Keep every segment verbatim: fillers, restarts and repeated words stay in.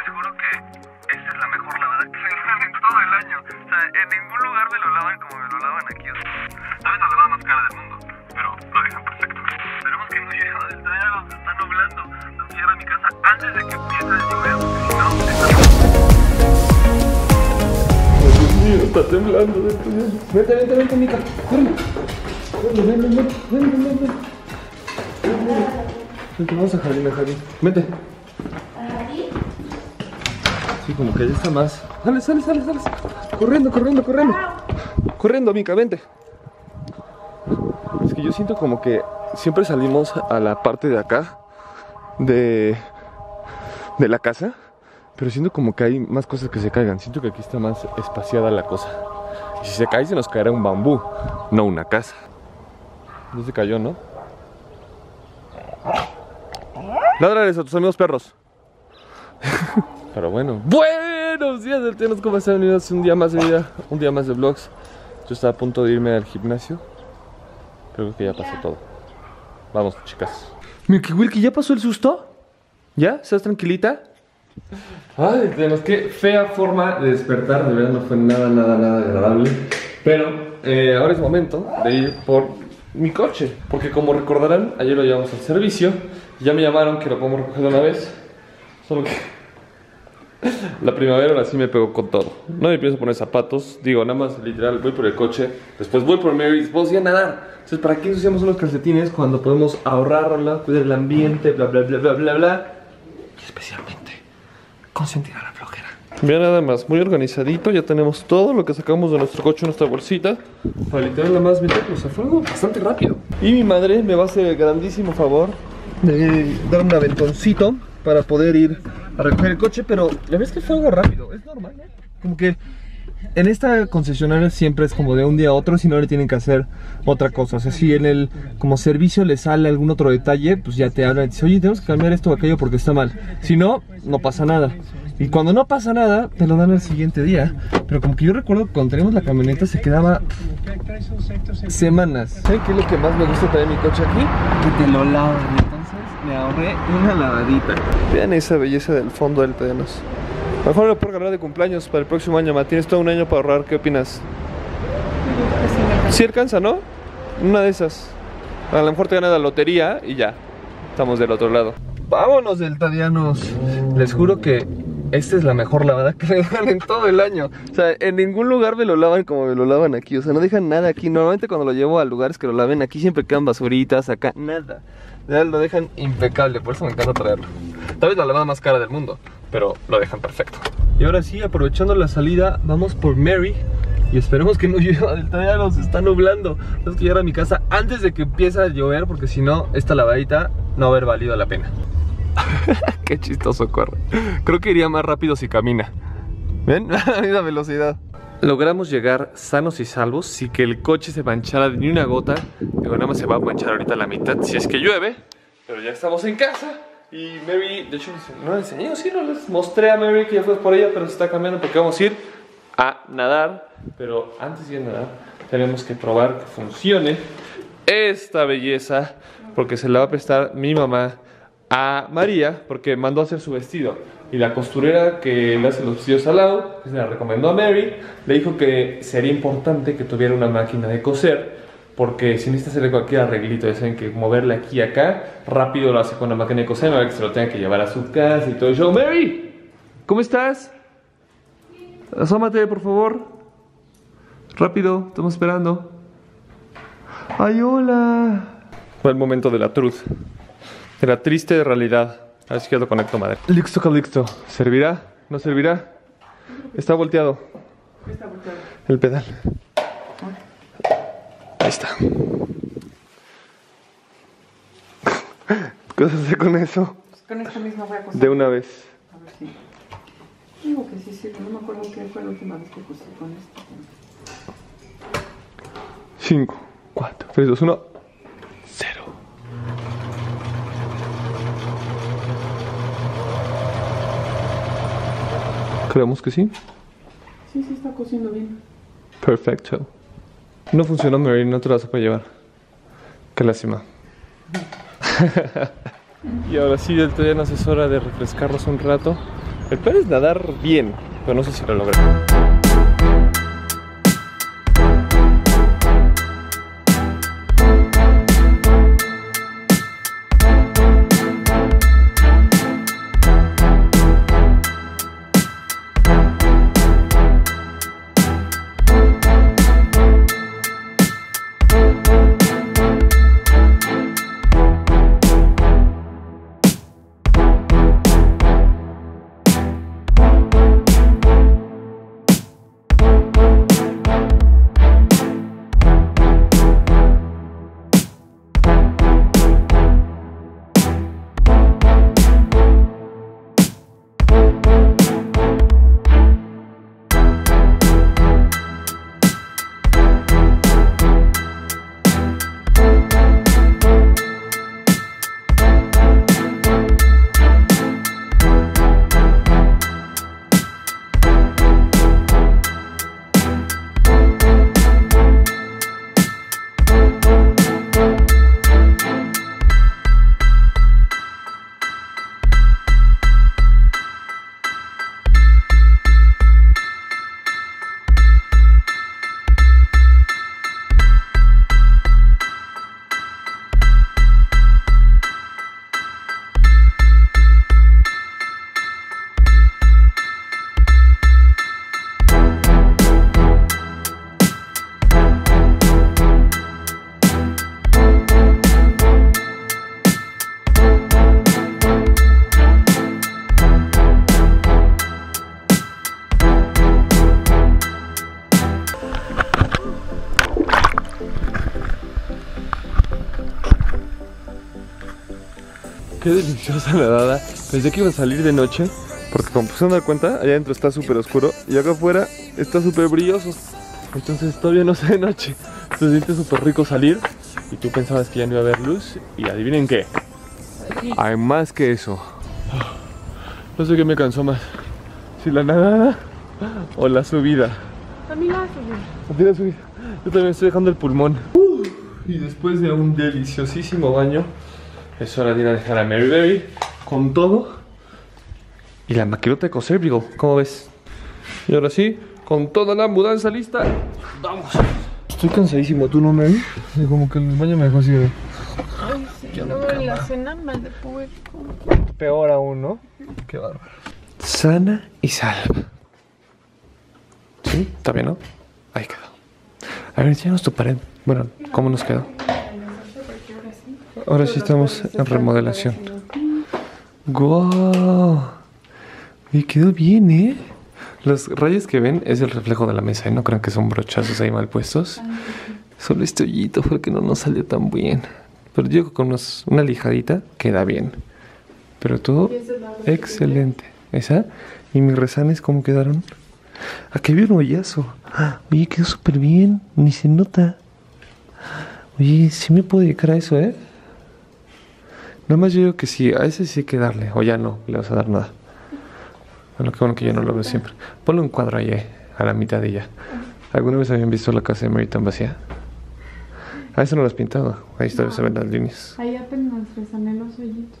les juro que esta es la mejor lavada que se lavan en todo el año. O sea, en ningún lugar me lo lavan como me lo lavan aquí. O sea, tal vez la lavada más cara del mundo, pero lo dejan perfecto. Esperemos que no llegue a Deltaenos, se está nublando. No cierra mi casa antes de que empiece el lluvia, si no, está... Dios mío, está temblando. Vete, vete, vete, Mica. Corre. Corre, ven, ven, ven, ven, ven, ven. Vente, vamos a Javi, a Javi. Vete. Sí, como que ya está más. Sale, sale, sale, sale. Corriendo, corriendo, corriendo. Corriendo, Mica, vente. Es que yo siento como que siempre salimos a la parte de acá de, de la casa, pero siento como que hay más cosas que se caigan. Siento que aquí está más espaciada la cosa. Y si se cae, se nos caerá un bambú, no una casa. No se cayó, ¿no? Ládrales a tus amigos perros. Pero bueno, buenos días, Deltaenos, ¿cómo están? Bienvenidos un día más de vida, un día más de vlogs. Yo estaba a punto de irme al gimnasio, pero creo que ya pasó todo. Vamos, chicas. Milky Wilky, ¿ya pasó el susto? ¿Ya? ¿Estás tranquilita? Ay, Deltaenos, qué fea forma de despertar. De verdad no fue nada, nada, nada agradable. Pero eh, ahora es momento de ir por mi coche, porque como recordarán, ayer lo llevamos al servicio. Ya me llamaron que lo podemos recoger de una vez. Solo que la primavera ahora sí me pegó con todo. No me pienso poner zapatos. Digo, nada más literal, voy por el coche. Después voy por Mary's, voy a nadar. Entonces, ¿para qué ensuciamos unos calcetines cuando podemos ahorrarla, cuidar el ambiente, bla, bla, bla, bla, bla, bla? Y especialmente, consentir a la flojera. Mira nada más, muy organizadito. Ya tenemos todo lo que sacamos de nuestro coche en nuestra bolsita, para literal nada más meterlos a fuego bastante rápido. Y mi madre me va a hacer el grandísimo favor de dar un aventoncito para poder ir a recoger el coche, pero la verdad es que fue algo rápido, es normal, ¿eh? Como que en esta concesionaria siempre es como de un día a otro, si no le tienen que hacer otra cosa. O sea, si en el como servicio le sale algún otro detalle, pues ya te hablan y dicen, oye, tenemos que cambiar esto o aquello porque está mal. Si no, no pasa nada. Y cuando no pasa nada, te lo dan al siguiente día. Pero como que yo recuerdo que cuando teníamos la camioneta se quedaba semanas. ¿Saben qué es lo que más me gusta traer mi coche aquí? Que te lo lavan. Me ahorré una lavadita. Vean esa belleza del fondo del Tadianos. A lo mejor lo puedo ganar de cumpleaños para el próximo año, ma. Tienes todo un año para ahorrar, ¿qué opinas? Si sí alcanza, ¿no? Una de esas. A lo mejor te ganas la lotería y ya. Estamos del otro lado. Vámonos del Tadianos. Les juro que esta es la mejor lavada que me dan en todo el año. O sea, en ningún lugar me lo lavan como me lo lavan aquí. O sea, no dejan nada aquí. Normalmente cuando lo llevo a lugares que lo laven, aquí siempre quedan basuritas, acá nada. Ya lo dejan impecable, por eso me encanta traerlo. Tal vez la lavada más cara del mundo, pero lo dejan perfecto. Y ahora sí, aprovechando la salida, vamos por Mary. Y esperemos que no llueva, Deltaenos, se está nublando. Tengo que llegar a mi casa antes de que empiece a llover, porque si no, esta lavadita no va a haber valido la pena. Qué chistoso corre. Creo que iría más rápido si camina. ¿Ven? A la velocidad. Logramos llegar sanos y salvos, sin que el coche se manchara de ni una gota. Digo, nada más se va a manchar ahorita la mitad si es que llueve. Pero ya estamos en casa. Y Mary, de hecho, no les enseñé, sí, no les mostré a Mary que ya fue por ella, pero se está cambiando porque vamos a ir a nadar. Pero antes de ir a nadar, tenemos que probar que funcione esta belleza, porque se la va a prestar mi mamá a María, porque mandó a hacer su vestido y la costurera que le hace los vestidos a Lau, que se la recomendó a Mary, le dijo que sería importante que tuviera una máquina de coser, porque si necesita hacerle cualquier arreglito, ya saben que moverla aquí y acá, rápido lo hace con la máquina de coser, no hay que se lo tenga que llevar a su casa y todo eso. Mary, ¿cómo estás? Asómate, por favor. Rápido, estamos esperando. Ay, hola. Fue el momento de la truth. De la triste realidad. A ver si lo conecto, madre. Lixto, calixto. ¿Servirá? ¿No servirá? Está volteado. ¿Qué está volteado? El pedal. Ahí está. ¿Qué vas a hacer con eso? Pues con esto mismo voy a coser. De una vez. A ver si. Sí. Digo que sí sirve. Sí, no me acuerdo qué fue la última vez que cosí con esto. cinco, cuatro, tres, dos, uno. Creemos que sí. Sí, sí está cociendo bien. Perfecto. No funcionó, Mary, no te la vas a poder llevar. Qué lástima. Y ahora sí, Deltaenos, es hora de refrescarnos un rato. El plan es nadar bien, pero no sé si lo logré. Qué deliciosa nadada. Pensé que iba a salir de noche, porque como se dan cuenta, allá adentro está súper oscuro y acá afuera está súper brilloso. Entonces todavía no sé de noche. Se siente súper rico salir. Y tú pensabas que ya no iba a haber luz. Y adivinen qué, hay más que eso. No sé qué me cansó más, si la nadada o la subida. A mí la subida. A ti la subida. Yo también estoy dejando el pulmón. uh, Y después de un deliciosísimo baño, es hora de ir a dejar a Mary Berry con todo y la maquinota de coser, digo, ¿cómo ves? Y ahora sí, con toda la mudanza lista, ¡vamos! Estoy cansadísimo, ¿tú no, Mary? Como que el baño me dejó así de... Ay, sí, ya no, no la cena más de puerco. Peor aún, ¿no? Qué bárbaro. Sana y salva. ¿Sí? ¿Está bien, no? Ahí quedó. A ver, enséñanos tu pared. Bueno, ¿cómo nos quedó? Ahora sí estamos en remodelación. ¡Guau! Me quedó bien, ¿eh? Las rayas que ven es el reflejo de la mesa, ¿eh? No crean que son brochazos ahí mal puestos. Solo este hoyito fue el que no nos salió tan bien. Pero yo con unos, una lijadita queda bien. Pero todo excelente. ¿Esa? ¿Y mis rezanes cómo quedaron? Aquí había un hoyazo. ¡Ah! Oye, quedó súper bien. Ni se nota. Oye, sí me puedo dedicar a eso, ¿eh? Nada más yo digo que sí, a ese sí hay que darle, o ya no le vas a dar nada. Bueno, qué bueno que yo no lo veo siempre. Ponle un cuadro ahí, eh, a la mitad y ya. ¿Alguna vez habían visto la casa de Mary tan vacía? Ah, eso no lo has pintado. Ahí todavía no se ven las líneas. Ahí apenas resané los hoyitos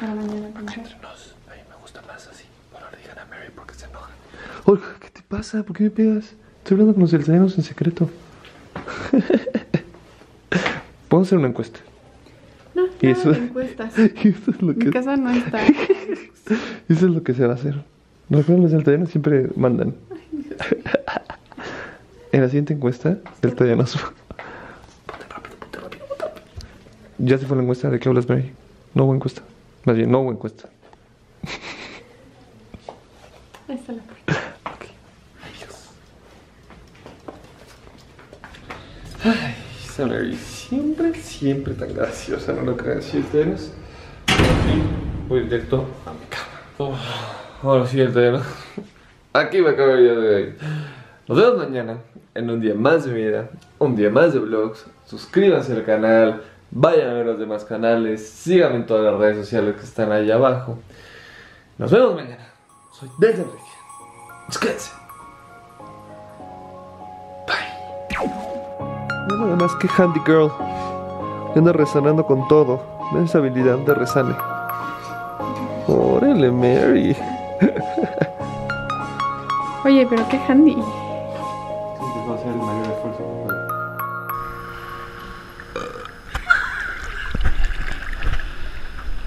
para mañana pintar. Entre nos, a mí me gusta más así. No le digan a Mary porque se enoja. Olga, ¿qué te pasa? ¿Por qué me pegas? Estoy hablando con los Tadianos en secreto. Podemos hacer una encuesta. No, y eso, de encuestas. Y eso es lo que... Mi casa no está. Eso es lo que se va a hacer. Recuerden, los Deltaenos siempre mandan. Ay, en la siguiente encuesta, Deltaenos. Ponte rápido, ponte rápido, ponte rápido. Ya se fue la encuesta. ¿De qué hablas, Mary? No hubo encuesta. Más bien, no hubo encuesta. Ahí está la puerta. Ok. Adiós. Ay, sorry. Siempre, siempre tan graciosa, no lo crean. Si ustedes, aquí voy directo a mi cama. Oh, ahora sí, ustedes, aquí me acabo el video de hoy. Nos vemos mañana en un día más de vida, un día más de vlogs. Suscríbanse al canal, vayan a ver los demás canales, síganme en todas las redes sociales que están ahí abajo. Nos vemos mañana. Soy DeltaEnrique. Suscríbanse. Nada más que Handy Girl, que anda rezanando con todo. Ven esa habilidad de rezane. Órale, Mary. Oye, pero qué handy. Sí, te puedo hacer el mayor esfuerzo.